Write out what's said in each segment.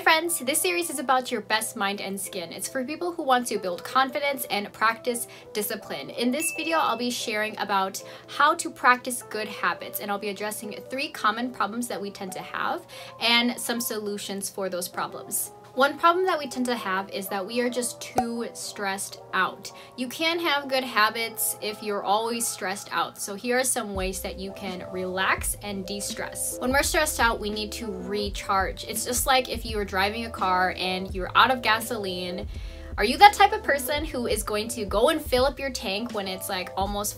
Hi friends, this series is about your best mind and skin. It's for people who want to build confidence and practice discipline. In this video, I'll be sharing about how to practice good habits, and I'll be addressing 3 common problems that we tend to have and some solutions for those problems. One problem that we tend to have is that we are just too stressed out. You can have good habits if you're always stressed out. So here are some ways that you can relax and de-stress. When we're stressed out, we need to recharge. It's just like if you were driving a car and you're out of gasoline. Are you that type of person who is going to go and fill up your tank when it's like almost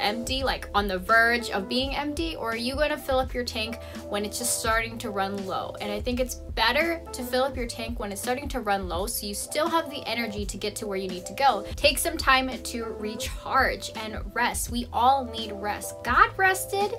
empty, like on the verge of being empty, or are you going to fill up your tank when it's just starting to run low? And I think it's better to fill up your tank when it's starting to run low so you still have the energy to get to where you need to go. Take some time to recharge and rest. We all need rest. God rested.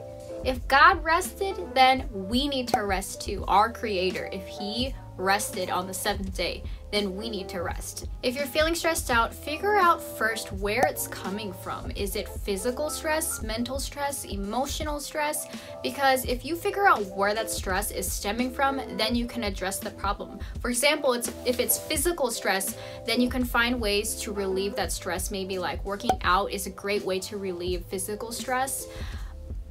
If God rested, then we need to rest too. Our Creator, if He rested on the 7th day, then we need to rest. If you're feeling stressed out, figure out first where it's coming from. Is it physical stress, mental stress, emotional stress? Because if you figure out where that stress is stemming from, then you can address the problem. For example, if it's physical stress, then you can find ways to relieve that stress. Maybe like working out is a great way to relieve physical stress.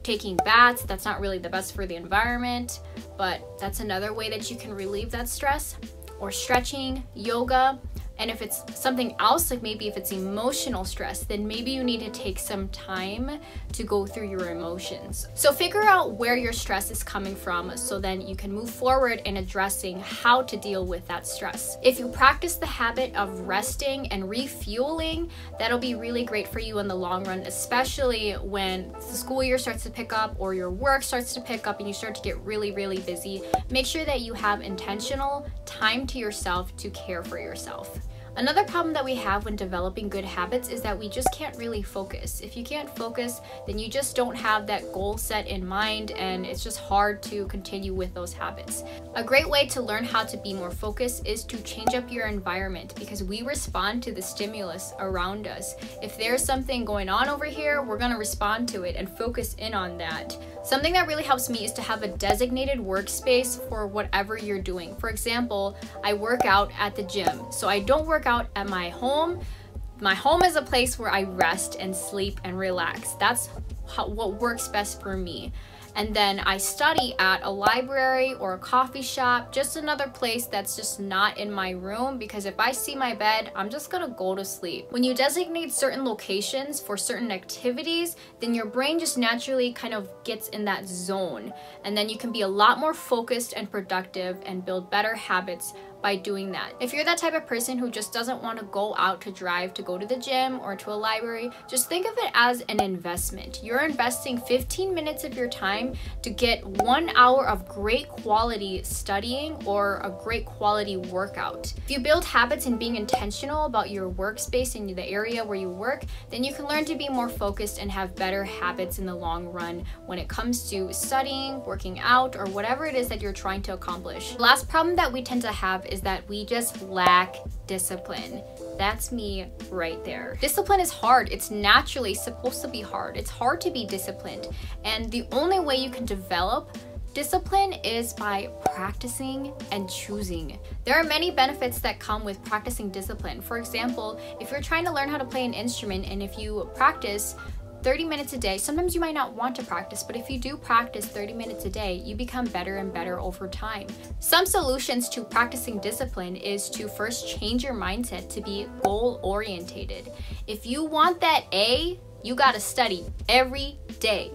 Taking baths, that's not really the best for the environment, but that's another way that you can relieve that stress. Or stretching, yoga. And if it's something else, like maybe if it's emotional stress, then maybe you need to take some time to go through your emotions. So figure out where your stress is coming from so then you can move forward in addressing how to deal with that stress. If you practice the habit of resting and refueling, that'll be really great for you in the long run, especially when the school year starts to pick up or your work starts to pick up and you start to get really, really busy. Make sure that you have intentional time to yourself to care for yourself. Another problem that we have when developing good habits is that we just can't really focus. If you can't focus, then you just don't have that goal set in mind, and it's just hard to continue with those habits. A great way to learn how to be more focused is to change up your environment, because we respond to the stimulus around us. If there's something going on over here, we're going to respond to it and focus in on that. Something that really helps me is to have a designated workspace for whatever you're doing. For example, I work out at the gym, so I don't work out at my home. My home is a place where I rest and sleep and relax. That's what works best for me. And then I study at a library or a coffee shop, just another place that's just not in my room, because if I see my bed, I'm just gonna go to sleep. When you designate certain locations for certain activities, then your brain just naturally kind of gets in that zone. And then you can be a lot more focused and productive and build better habits by doing that. If you're that type of person who just doesn't want to go out to drive to go to the gym or to a library, just think of it as an investment. You're investing 15 minutes of your time to get 1 hour of great quality studying or a great quality workout. If you build habits in being intentional about your workspace and the area where you work, then you can learn to be more focused and have better habits in the long run when it comes to studying, working out, or whatever it is that you're trying to accomplish. The last problem that we tend to have is that we just lack discipline. That's me right there. Discipline is hard. It's naturally supposed to be hard. It's hard to be disciplined. And the only way you can develop discipline is by practicing and choosing. There are many benefits that come with practicing discipline. For example, if you're trying to learn how to play an instrument and if you practice 30 minutes a day, sometimes you might not want to practice, but if you do practice 30 minutes a day, you become better and better over time. Some solutions to practicing discipline is to first change your mindset to be goal-oriented. If you want that A, you gotta study every day.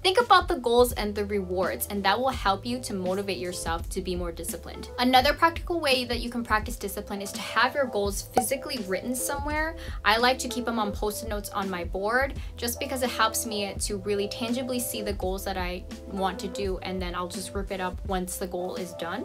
Think about the goals and the rewards, and that will help you to motivate yourself to be more disciplined. Another practical way that you can practice discipline is to have your goals physically written somewhere. I like to keep them on post-it notes on my board, just because it helps me to really tangibly see the goals that I want to do, and then I'll just rip it up once the goal is done.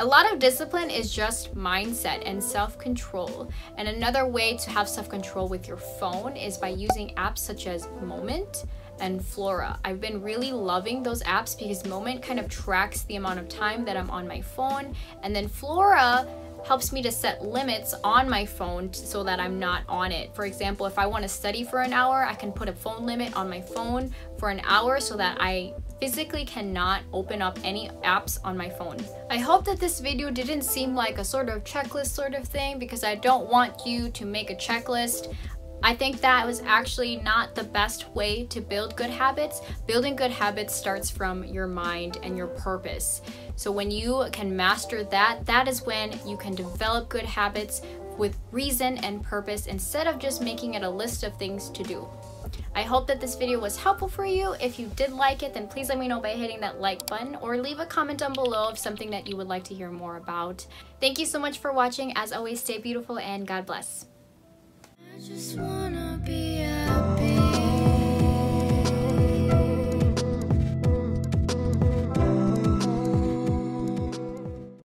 A lot of discipline is just mindset and self-control. And another way to have self-control with your phone is by using apps such as Moment and Flora. I've been really loving those apps because Moment kind of tracks the amount of time that I'm on my phone, and then Flora helps me to set limits on my phone so that I'm not on it. For example, if I want to study for an hour, I can put a phone limit on my phone for an hour so that I physically cannot open up any apps on my phone. I hope that this video didn't seem like a sort of checklist sort of thing, because I don't want you to make a checklist. I think that was actually not the best way to build good habits. Building good habits starts from your mind and your purpose. So when you can master that, that is when you can develop good habits with reason and purpose, instead of just making it a list of things to do. I hope that this video was helpful for you. If you did like it, then please let me know by hitting that like button, or leave a comment down below of something that you would like to hear more about. Thank you so much for watching. As always, stay beautiful and God bless. I just wanna be